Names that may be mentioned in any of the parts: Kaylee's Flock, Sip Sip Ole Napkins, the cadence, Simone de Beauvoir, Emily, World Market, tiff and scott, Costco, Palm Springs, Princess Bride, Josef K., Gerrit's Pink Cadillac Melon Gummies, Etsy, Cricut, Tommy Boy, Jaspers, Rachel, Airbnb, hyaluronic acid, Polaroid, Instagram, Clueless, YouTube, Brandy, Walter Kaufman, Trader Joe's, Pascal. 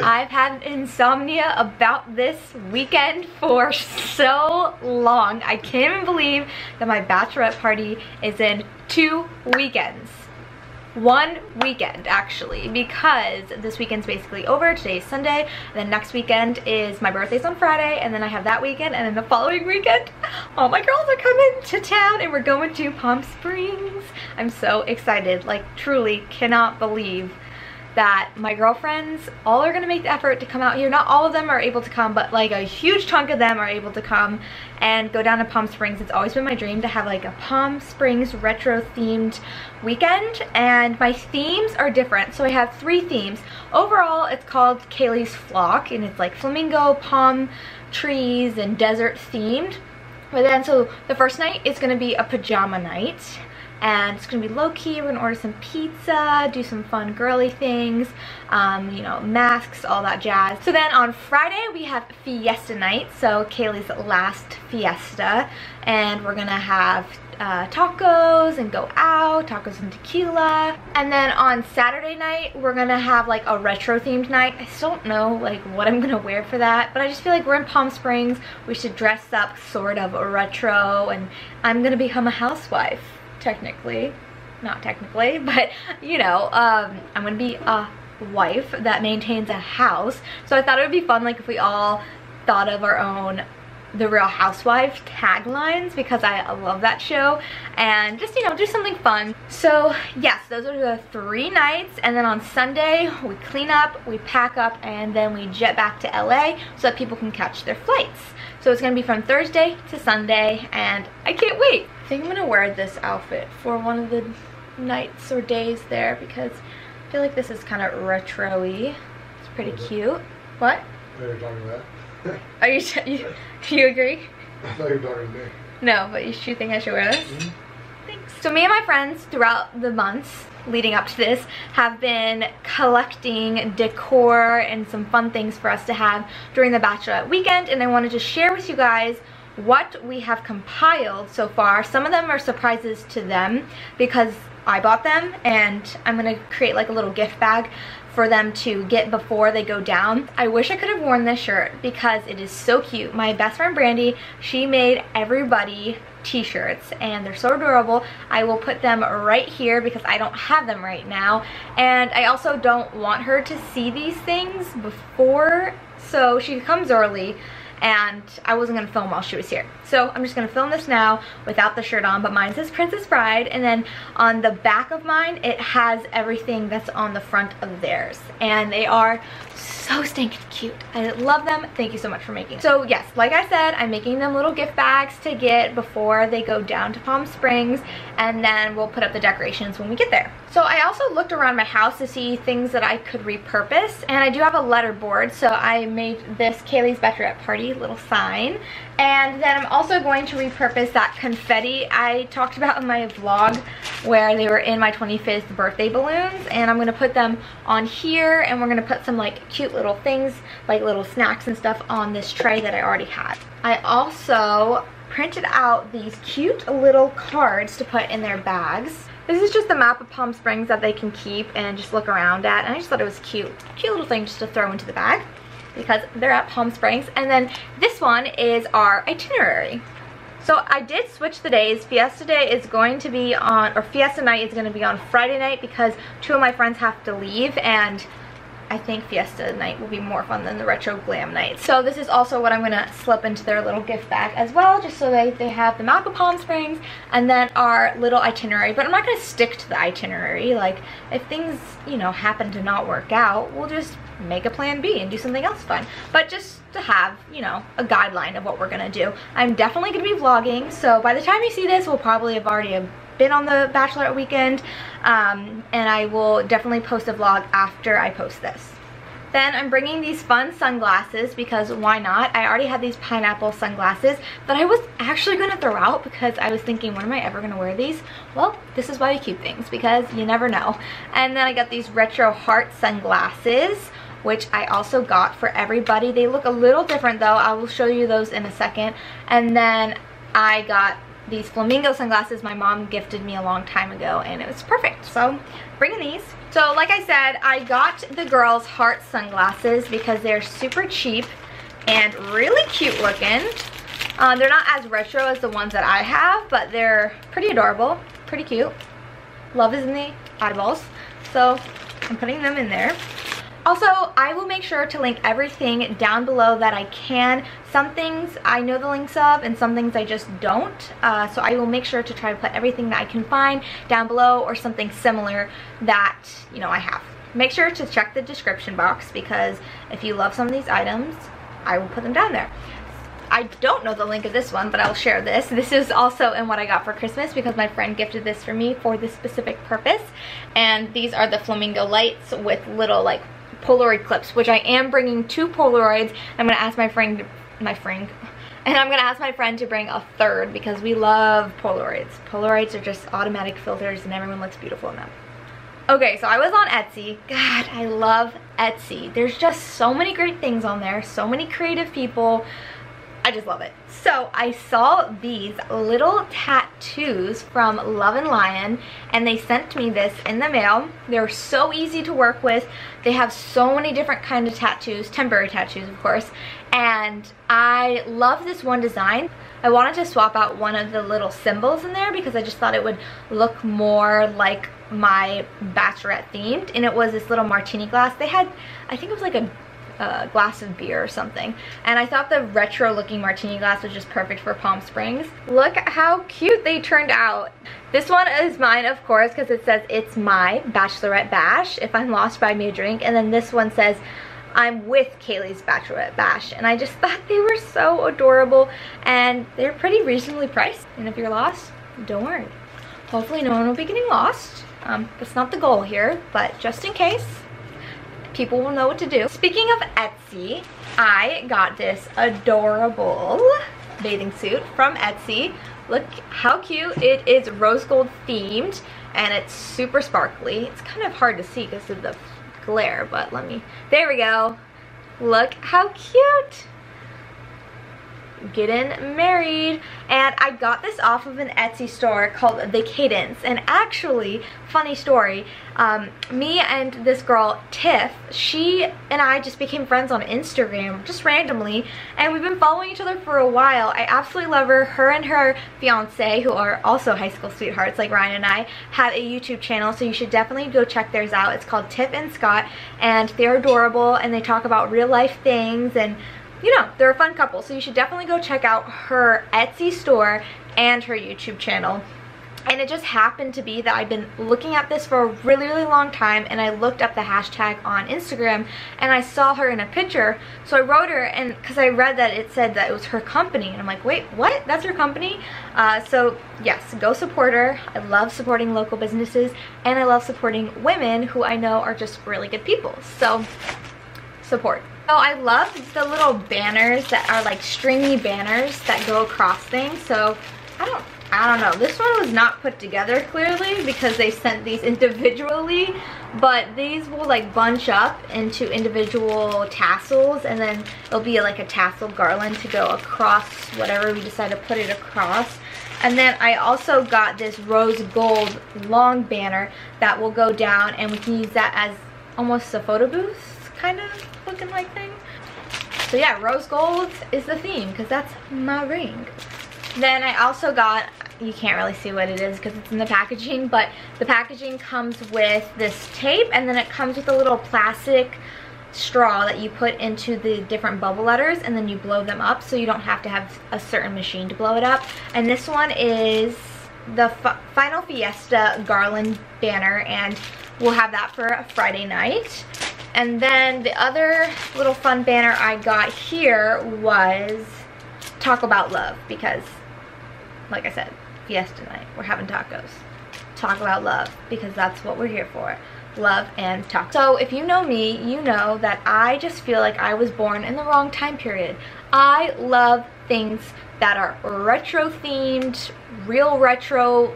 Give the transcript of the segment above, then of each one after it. I've had insomnia about this weekend for so long. I can't even believe that my bachelorette party is in 2 weekends. 1 weekend, actually, because this weekend's basically over. Today's Sunday, and then next weekend is my birthday's on Friday, and then I have that weekend, and then the following weekend, all my girls are coming to town, and we're going to Palm Springs. I'm so excited. Like, truly cannot believe that my girlfriends all are gonna make the effort to come out here. Not all of them are able to come, but like a huge chunk of them are able to come and go down to Palm Springs. It's always been my dream to have like a Palm Springs retro themed weekend, and my themes are different. So I have 3 themes. Overall, it's called Kaylee's Flock, and it's like flamingo, palm trees, and desert themed. But then, so the first night is gonna be a pajama night. And it's gonna be low-key. We're gonna order some pizza, do some fun girly things, you know, masks, all that jazz. So then on Friday we have fiesta night, so Kaylee's last fiesta, and we're gonna have tacos and go out, tacos and tequila. And then on Saturday night we're gonna have like a retro themed night. I still don't know like what I'm gonna wear for that, but I just feel like we're in Palm Springs, we should dress up sort of retro, and I'm gonna become a housewife. Technically, not technically, but you know, I'm gonna be a wife that maintains a house. So I thought it would be fun like if we all thought of our own The Real Housewife taglines, because I love that show, and just, you know, do something fun. So yes, those are the 3 nights, and then on Sunday we clean up, we pack up, and then we jet back to LA so that people can catch their flights. So it's gonna be from Thursday to Sunday, and I can't wait. I think I'm gonna wear this outfit for one of the nights or days there, because I feel like this is kind of retro-y. It's pretty cute. What? They were talking about that. Are you, do you agree? I thought you were talking to me. No, but you think I should wear this? Mm-hmm. Thanks. So me and my friends throughout the months leading up to this have been collecting decor and some fun things for us to have during the bachelorette weekend, and I wanted to share with you guys what we have compiled so far. Some of them are surprises to them because I bought them, and I'm gonna create like a little gift bag for them to get before they go down. I wish I could have worn this shirt because it is so cute. My best friend Brandy, she made everybody t-shirts, and they're so adorable. I will put them right here because I don't have them right now, and I also don't want her to see these things before, so she comes early, and I wasn't gonna film while she was here. So I'm just gonna film this now without the shirt on, but mine says Princess Bride, and then on the back of mine, it has everything that's on the front of theirs, and they are so stinking cute. I love them. Thank you so much for making them. So yes, like I said, I'm making them little gift bags to get before they go down to Palm Springs, and then we'll put up the decorations when we get there. So I also looked around my house to see things that I could repurpose, and I do have a letter board, so I made this Kaylee's Bachelorette Party little sign, and then I'm also going to repurpose that confetti I talked about in my vlog where they were in my 25th birthday balloons, and I'm gonna put them on here, and we're gonna put some like cute little things like little snacks and stuff on this tray that I already had. I also printed out these cute little cards to put in their bags. This is just the map of Palm Springs that they can keep and just look around at, and I just thought it was cute. Cute little thing just to throw into the bag because they're at Palm Springs. And then this one is our itinerary. So I did switch the days. Fiesta day is going to be on, or fiesta night is going to be on Friday night because 2 of my friends have to leave, and I think fiesta night will be more fun than the retro glam night. So this is also what I'm going to slip into their little gift bag as well, just so they have the map of Palm Springs and then our little itinerary. But I'm not going to stick to the itinerary. Like, if things, you know, happen to not work out, we'll just make a plan B and do something else fun. But just to have, you know, a guideline of what we're going to do. I'm definitely going to be vlogging, so by the time you see this, we'll probably have already been on the bachelorette weekend, and I will definitely post a vlog after I post this. Then I'm bringing these fun sunglasses because why not? I already had these pineapple sunglasses that I was actually gonna throw out because I was thinking, when am I ever gonna wear these? Well, this is why we keep things, because you never know. And then I got these retro heart sunglasses, which I also got for everybody. They look a little different though. I will show you those in a second. And then I got these flamingo sunglasses my mom gifted me a long time ago, and it was perfect, so bringing these. So like I said, I got the girls' heart sunglasses because they're super cheap and really cute looking. They're not as retro as the ones that I have, but they're pretty adorable, pretty cute. Love is in the eyeballs, so I'm putting them in there. Also, I will make sure to link everything down below that I can. Some things I know the links of and some things I just don't. So I will make sure to try to put everything that I can find down below, or something similar that, you know, I have. Make sure to check the description box, because if you love some of these items, I will put them down there. I don't know the link of this one, but I'll share this. This is also in what I got for Christmas, because my friend gifted this for me for this specific purpose. And these are the flamingo lights with little, like, Polaroid clips, which I am bringing 2 Polaroids. I'm gonna ask my friend to bring a third, because we love Polaroids. Polaroids are just automatic filters and everyone looks beautiful in them. Okay, so I was on Etsy. God, I love Etsy. There's just so many great things on there, so many creative people. I just love it. So I saw these little tattoos from Love and Lion, and they sent me this in the mail. They're so easy to work with. They have so many different kinds of tattoos, temporary tattoos of course, and I love this one design. I wanted to swap out one of the little symbols in there because I just thought it would look more like my bachelorette themed, and it was this little martini glass. They had, I think it was like a glass of beer or something, and I thought the retro looking martini glass was just perfect for Palm Springs. Look at how cute they turned out. This one is mine, of course, because it says it's my bachelorette bash. If I'm lost, buy me a drink. And then this one says I'm with Kaylee's bachelorette bash, and I just thought they were so adorable, and they're pretty reasonably priced, and if you're lost, don't worry. Hopefully no one will be getting lost. That's not the goal here, but just in case, people will know what to do. Speaking of Etsy, I got this adorable bathing suit from Etsy. Look how cute. It is rose gold themed, and it's super sparkly. It's kind of hard to see because of the glare, but let me, there we go. Look how cute. Getting married. And I got this off of an Etsy store called The Cadence, and actually, funny story, me and this girl Tiff, she and I just became friends on Instagram just randomly, and we've been following each other for a while. I absolutely love her. Her and her fiance, who are also high school sweethearts like Ryan and I, have a YouTube channel, so you should definitely go check theirs out. It's called Tiff and Scott, and they're adorable, and they talk about real life things, and you know, they're a fun couple, so you should definitely go check out her Etsy store and her YouTube channel. And it just happened to be that I've been looking at this for a really, really long time, and I looked up the hashtag on Instagram, and I saw her in a picture, so I wrote her, and because I read that it said that it was her company, and I'm like, wait, what? That's her company? So yes, go support her. I love supporting local businesses, and I love supporting women who I know are just really good people, so support. So I love the little banners that are like stringy banners that go across things. So I don't know. This one was not put together clearly, because they sent these individually, but these will like bunch up into individual tassels, and then it'll be like a tassel garland to go across whatever we decide to put it across. And then I also got this rose gold long banner that will go down, and we can use that as almost a photo booth kind of looking like thing. So yeah, rose gold is the theme because that's my ring. Then I also got, you can't really see what it is because it's in the packaging, but the packaging comes with this tape, and then it comes with a little plastic straw that you put into the different bubble letters, and then you blow them up, so you don't have to have a certain machine to blow it up. And this one is the Final Fiesta garland banner, and we'll have that for a Friday night. And then the other little fun banner I got here was Talk About Love, because, like I said, Fiesta night, we're having tacos. Talk about love, because that's what we're here for. Love and tacos. So if you know me, you know that I just feel like I was born in the wrong time period. I love things that are retro themed, real retro.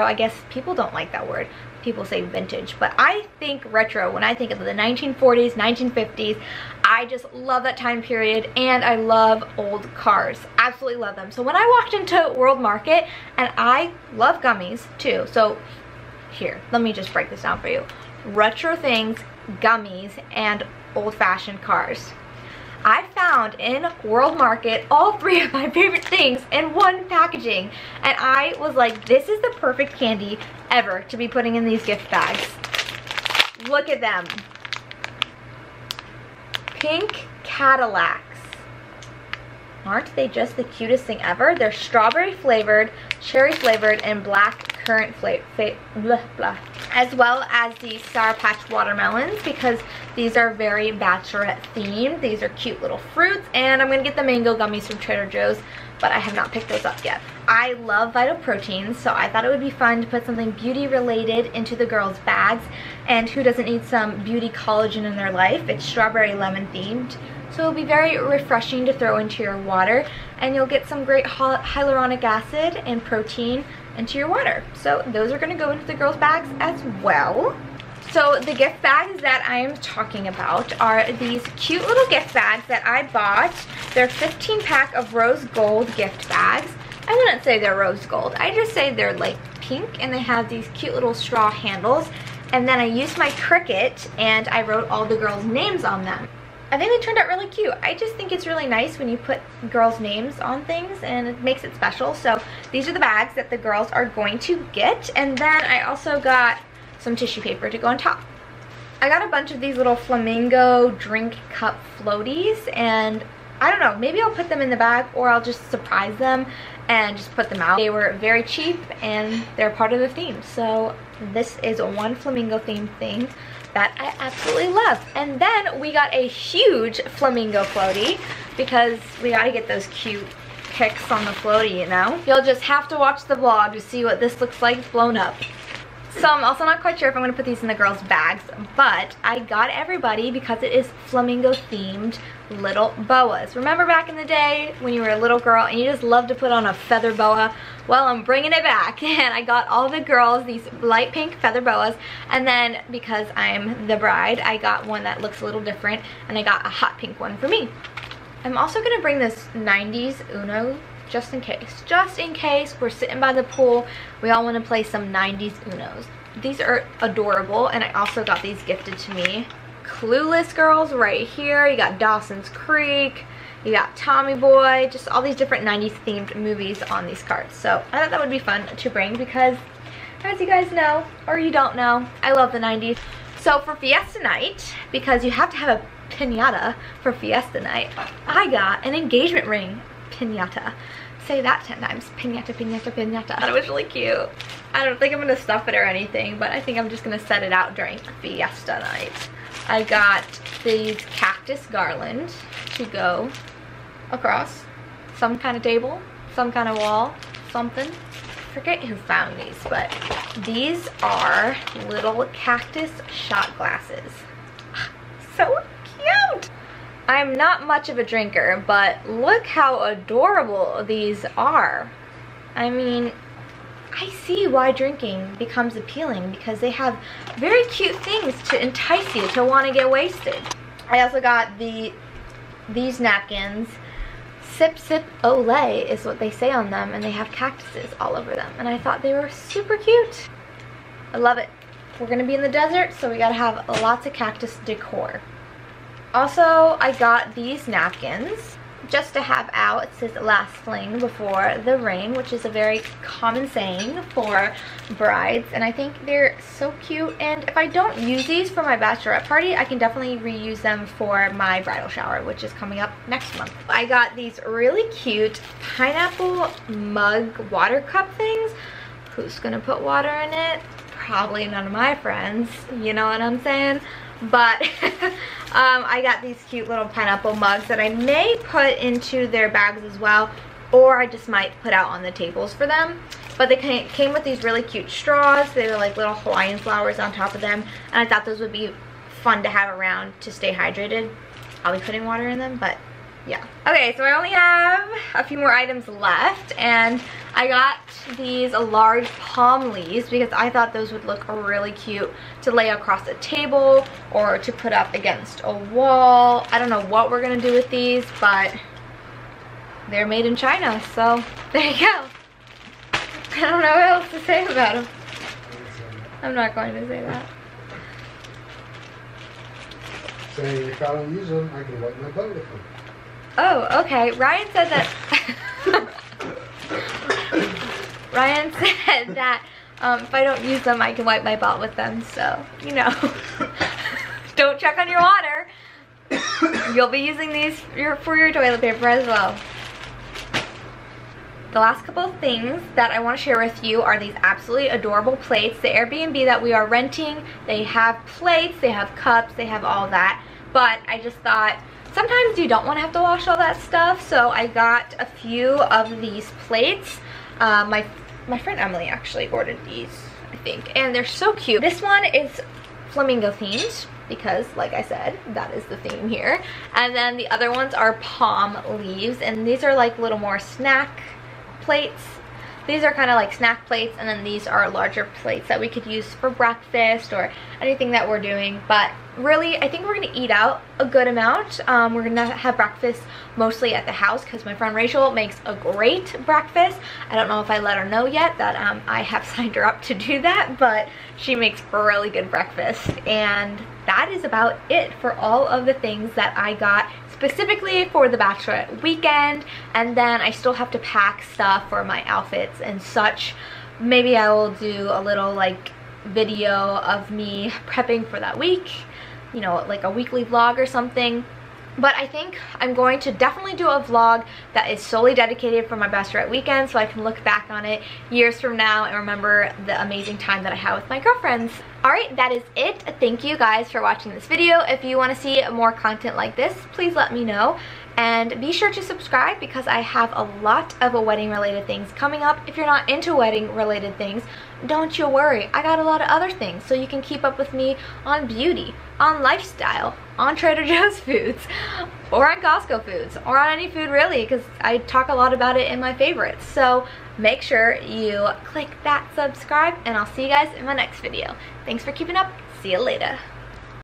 I guess people don't like that word, people say vintage, but I think retro. When I think of the 1940s, 1950s, I just love that time period, and I love old cars. Absolutely love them. So when I walked into World Market, and I love gummies too, so here, let me just break this down for you. Retro things, gummies, and old-fashioned cars. I found in World Market all three of my favorite things in one packaging, and I was like, this is the perfect candy ever to be putting in these gift bags. Look at them. Pink Cadillacs. Aren't they just the cutest thing ever? They're strawberry flavored, cherry flavored, and black currant flavor, as well as the Sour Patch watermelons, because these are very bachelorette themed. These are cute little fruits, and I'm gonna get the mango gummies from Trader Joe's, but I have not picked those up yet. I love Vital Proteins, so I thought it would be fun to put something beauty related into the girls' bags, and who doesn't need some beauty collagen in their life? It's strawberry lemon themed, so it'll be very refreshing to throw into your water, and you'll get some great hyaluronic acid and protein into your water. So those are gonna go into the girls' bags as well. So the gift bags that I am talking about are these cute little gift bags that I bought. They're 15-pack of rose gold gift bags. I wouldn't say they're rose gold. I just say they're like pink, and they have these cute little straw handles. And then I used my Cricut and I wrote all the girls' names on them. I think they turned out really cute. I just think it's really nice when you put girls' names on things, and it makes it special. So these are the bags that the girls are going to get. And then I also got some tissue paper to go on top. I got a bunch of these little flamingo drink cup floaties, and I don't know, maybe I'll put them in the bag, or I'll just surprise them and just put them out. They were very cheap, and they're part of the theme. So this is one flamingo themed thing that I absolutely love. And then we got a huge flamingo floaty, because we gotta get those cute pics on the floaty, you know? You'll just have to watch the vlog to see what this looks like blown up. So I'm also not quite sure if I'm gonna put these in the girls' bags, but I got everybody, because it is flamingo themed, little boas. Remember back in the day when you were a little girl and you just loved to put on a feather boa? Well, I'm bringing it back, and I got all the girls these light pink feather boas, and then because I'm the bride, I got one that looks a little different, and I got a hot pink one for me. I'm also gonna bring this 90s UNO, just in case we're sitting by the pool, we all want to play some 90s UNOs. These are adorable, and I also got these gifted to me. Clueless girls right here. You got Dawson's Creek, you got Tommy Boy, just all these different 90s themed movies on these cards. So I thought that would be fun to bring, because as you guys know, or you don't know, I love the 90s. So for Fiesta night, because you have to have a piñata for Fiesta night, I got an engagement ring. Piñata. Say that 10 times. Piñata, piñata, piñata. That was really cute. I don't think I'm gonna stuff it or anything, but I think I'm just gonna set it out during Fiesta night. I got these cactus garland to go across some kind of table, some kind of wall, something. I forget who found these, but these are little cactus shot glasses. So cute! I'm not much of a drinker, but look how adorable these are. I mean, I see why drinking becomes appealing, because they have very cute things to entice you to want to get wasted. I also got these napkins. Sip Sip Olé is what they say on them, and they have cactuses all over them, and I thought they were super cute. I love it. We're gonna be in the desert, so we gotta have lots of cactus decor. Also, I got these napkins just to have out. It says last fling before the rain, which is a very common saying for brides, and I think they're so cute. And if I don't use these for my bachelorette party, I can definitely reuse them for my bridal shower, which is coming up next month. I got these really cute pineapple mug water cup things. Who's gonna put water in it? Probably none of my friends, you know what I'm saying? But I got these cute little pineapple mugs that I may put into their bags as well, or I just might put out on the tables for them. But they came with these really cute straws. They were like little Hawaiian flowers on top of them, and I thought those would be fun to have around to stay hydrated. I'll be putting water in them, but yeah. Okay, so I only have a few more items left, and I got these large palm leaves because I thought those would look really cute to lay across a table or to put up against a wall. I don't know what we're gonna do with these, but they're made in China, so there you go. I don't know what else to say about them. I'm not going to say that. Saying if I don't use them, I can wipe my butt with them. Oh, okay. Ryan said that. Ryan said that if I don't use them, I can wipe my butt with them. So, you know, don't check on your water. You'll be using these for your toilet paper as well. The last couple of things that I want to share with you are these absolutely adorable plates. The Airbnb that we are renting, they have plates, they have cups, they have all that. But I just thought, sometimes you don't want to have to wash all that stuff, so I got a few of these plates. My friend Emily actually ordered these, I think, and they're so cute. This one is flamingo themed, because like I said, that is the theme here. And then the other ones are palm leaves, and these are like little more snack plates. These are kind of like snack plates, and then these are larger plates that we could use for breakfast or anything that we're doing. But really, I think we're gonna eat out a good amount. We're gonna have breakfast mostly at the house because my friend Rachel makes a great breakfast. I don't know if I let her know yet that I have signed her up to do that, but she makes really good breakfast. And that is about it for all of the things that I got specifically for the bachelorette weekend, and then I still have to pack stuff for my outfits and such. Maybe I will do a little like video of me prepping for that week, you know, like a weekly vlog or something. But I think I'm going to definitely do a vlog that is solely dedicated for my bachelorette weekend, so I can look back on it years from now and remember the amazing time that I had with my girlfriends. Alright, that is it. Thank you guys for watching this video. If you want to see more content like this, please let me know. And be sure to subscribe because I have a lot of wedding related things coming up. If you're not into wedding related things, don't you worry. I got a lot of other things, so you can keep up with me on beauty, on lifestyle, on Trader Joe's foods, or on Costco foods, or on any food really, because I talk a lot about it in my favorites. So make sure you click that subscribe, and I'll see you guys in my next video. Thanks for keeping up. See you later.